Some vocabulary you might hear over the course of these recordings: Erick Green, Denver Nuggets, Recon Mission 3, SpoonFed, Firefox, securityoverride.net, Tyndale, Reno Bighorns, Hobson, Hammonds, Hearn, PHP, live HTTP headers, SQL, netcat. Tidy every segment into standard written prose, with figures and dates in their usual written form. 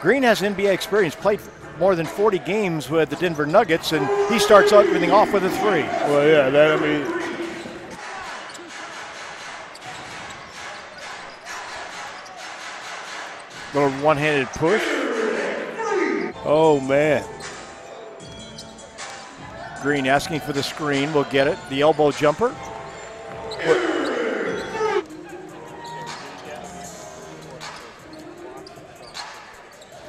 Green has NBA experience, played more than 40 games with the Denver Nuggets, and he starts everything off with a three. Well, yeah, that, I mean. Little one-handed push. Oh, man. Green asking for the screen. We'll get it. The elbow jumper.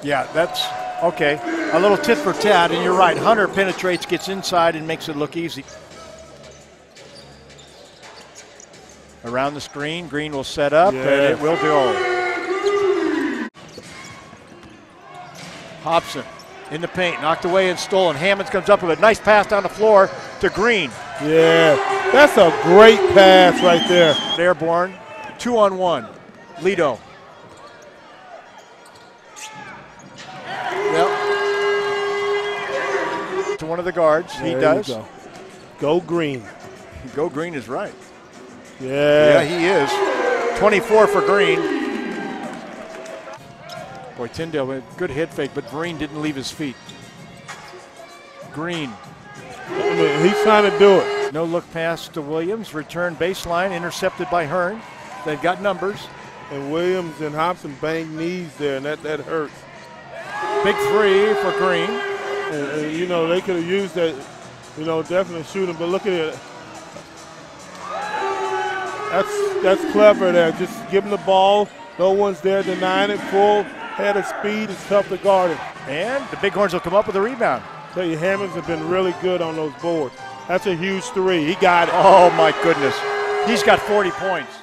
Yeah, that's okay. A little tit for tat, and you're right. Hunter penetrates, gets inside, and makes it look easy. Around the screen, Green will set up, and it will go. Hobson in the paint, knocked away and stolen. Hammonds comes up with a nice pass down the floor to Green. Yeah, that's a great pass right there. Airborne, 2-on-1, Lido. Yep. To one of the guards, he does. Go Green. Go Green is right. Yeah. Yeah, he is. 24 for Green. Boy, Tyndale with a good head fake, but Green didn't leave his feet. Green. He's trying to do it. No look pass to Williams. Return baseline, intercepted by Hearn. They've got numbers. And Williams and Hobson banged knees there, and that hurts. Big three for Green. And you know, they could have used that, you know, definitely shooting, but look at it. That's clever there. Just give him the ball. No one's there denying it. Full head of speed, it's tough to guard it. And the Bighorns will come up with a rebound. Tell you, Hammonds have been really good on those boards. That's a huge three. He got it. Oh, my goodness. He's got 40 points.